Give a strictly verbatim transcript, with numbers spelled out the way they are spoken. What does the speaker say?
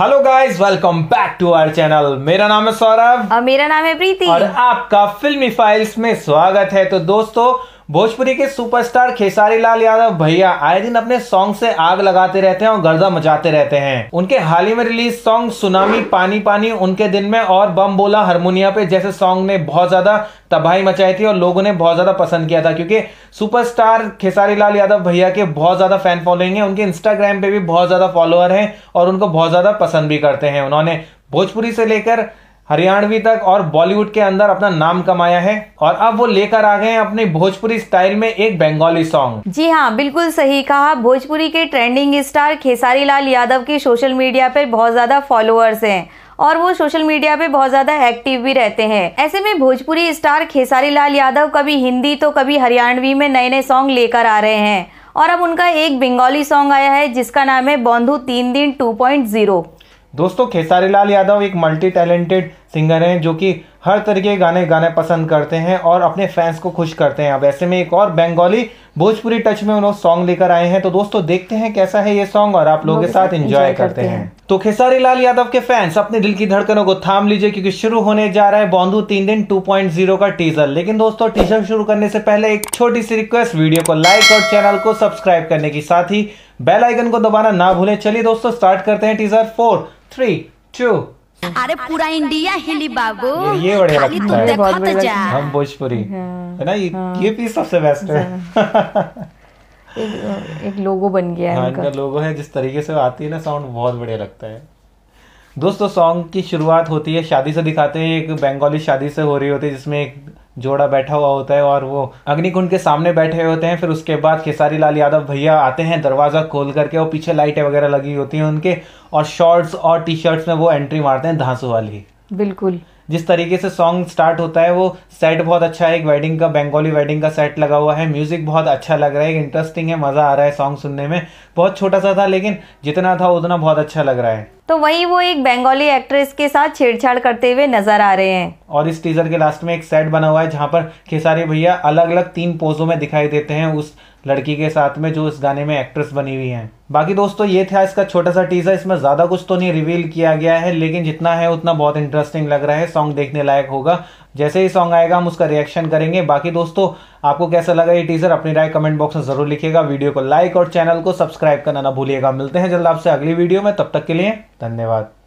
Hello guys, welcome back to our channel. मेरा नाम है सौरभ और मेरा नाम है प्रीति और आपका फिल्मी फाइल्स में स्वागत है। तो दोस्तों, भोजपुरी के सुपरस्टार खेसारी लाल यादव भैया आए दिन अपने सॉन्ग से आग लगाते रहते हैं और गर्दा मचाते रहते हैं। उनके हाल ही में रिलीज सॉन्ग सुनामी पानी पानी, उनके दिन में और बम बोला हारमोनिया पे जैसे सॉन्ग ने बहुत ज्यादा तबाही मचाई थी और लोगों ने बहुत ज्यादा पसंद किया था, क्योंकि सुपरस्टार खेसारी लाल यादव भैया के बहुत ज्यादा फैन फॉलोइंग है। उनके इंस्टाग्राम पे भी बहुत ज्यादा फॉलोअर है और उनको बहुत ज्यादा पसंद भी करते हैं। उन्होंने भोजपुरी से लेकर हरियाणवी तक और बॉलीवुड के अंदर अपना नाम कमाया है और अब वो लेकर आ गए हैं अपने भोजपुरी स्टाइल में एक बंगाली सॉन्ग। जी हाँ, बिल्कुल सही कहा। भोजपुरी के ट्रेंडिंग स्टार खेसारी लाल यादव के सोशल मीडिया पर बहुत ज्यादा फॉलोअर्स हैं और वो सोशल मीडिया पे बहुत ज्यादा एक्टिव भी रहते हैं। ऐसे में भोजपुरी स्टार खेसारी लाल यादव कभी हिंदी तो कभी हरियाणवी में नए नए सॉन्ग लेकर आ रहे हैं और अब उनका एक बंगाली सॉन्ग आया है जिसका नाम है बॉन्धु तीन दिन टू पॉइंट जीरो। दोस्तों, खेसारी लाल यादव एक मल्टी टैलेंटेड सिंगर हैं जो कि हर तरह के गाने गाने पसंद करते हैं और अपने फैंस को खुश करते हैं। अब ऐसे में एक और बंगाली भोजपुरी टच में उन्होंने सॉन्ग लेकर आए हैं। तो दोस्तों, देखते हैं कैसा है ये सॉन्ग और आप लोगों के साथ एंजॉय करते हैं। तो खेसारी लाल यादव के फैंस, अपने दिल की धड़कनों को थाम लीजिए क्योंकि शुरू होने जा रहा है बॉन्धु तीन दिन टू पॉइंट जीरो का टीजर। लेकिन दोस्तों, टीजर शुरू करने से पहले एक छोटी सी रिक्वेस्ट, वीडियो को लाइक और चैनल को सब्सक्राइब करने के साथ ही बेल आइकन को दबाना ना भूलें। चलिए दोस्तों, स्टार्ट करते हैं टीजर। Four three to. अरे पूरा इंडिया हिली बाबू, ये बढ़िया लगता है। बहुत बढ़िया, हम भोजपुरी है ना, ये ये पीस सबसे बेस्ट है। एक, एक लोगो बन गया है इनका, लोगो है। जिस तरीके से आती है ना साउंड, बहुत बढ़िया लगता है। दोस्तों, सॉन्ग की शुरुआत होती है शादी से, दिखाते हैं एक बंगाली शादी से हो रही होती है जिसमें एक जोड़ा बैठा हुआ होता है और वो अग्निकुंड के सामने बैठे होते हैं। फिर उसके बाद खेसारी लाल यादव भैया आते हैं दरवाजा खोल करके और पीछे लाइटें वगैरह लगी होती हैं उनके और शॉर्ट्स और टी शर्ट्स में वो एंट्री मारते हैं धांसू वाली। बिल्कुल जिस तरीके से सॉन्ग स्टार्ट होता है, वो सेट बहुत अच्छा है। एक वेडिंग का, बंगाली वेडिंग का सेट लगा हुआ है। म्यूजिक बहुत अच्छा लग रहा है, इंटरेस्टिंग है, मजा आ रहा है। सॉन्ग सुनने में बहुत छोटा सा था लेकिन जितना था उतना बहुत अच्छा लग रहा है। तो वही वो एक बंगाली एक्ट्रेस के साथ छेड़छाड़ करते हुए नजर आ रहे हैं। और इस टीजर के लास्ट में एक सेट बना हुआ है जहाँ पर खेसारी भैया अलग अलग तीन पोजों में दिखाई देते हैं उस लड़की के साथ में जो इस गाने में एक्ट्रेस बनी हुई है। बाकी दोस्तों, ये था इसका छोटा सा टीजर। इसमें ज्यादा कुछ तो नहीं रिवील किया गया है लेकिन जितना है उतना बहुत इंटरेस्टिंग लग रहा है। सॉन्ग देखने लायक होगा। जैसे ही सॉन्ग आएगा हम उसका रिएक्शन करेंगे। बाकी दोस्तों, आपको कैसा लगा ये टीजर? अपनी राय कमेंट बॉक्स में जरूर लिखिएगा। वीडियो को लाइक और चैनल को सब्सक्राइब करना ना भूलिएगा। मिलते हैं जल्द आपसे अगली वीडियो में, तब तक के लिए धन्यवाद।